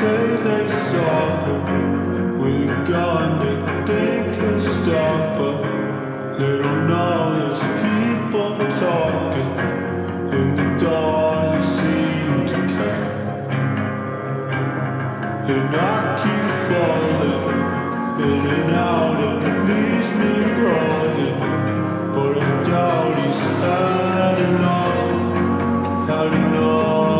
say they saw her. We're gone that they can stop her. They don't know there's people talking, and the dawn seems to come. And I keep falling in and out, it leaves me rolling. But I doubt he's had enough, had enough.